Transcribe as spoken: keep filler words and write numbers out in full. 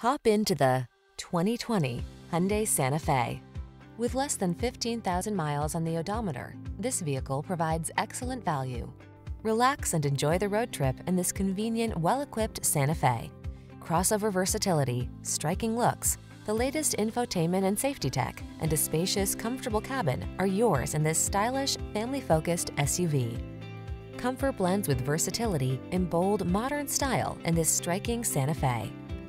Hop into the twenty twenty Hyundai Santa Fe. With less than fifteen thousand miles on the odometer, this vehicle provides excellent value. Relax and enjoy the road trip in this convenient, well-equipped Santa Fe. Crossover versatility, striking looks, the latest infotainment and safety tech, and a spacious, comfortable cabin are yours in this stylish, family-focused S U V. Comfort blends with versatility in bold, modern style in this striking Santa Fe.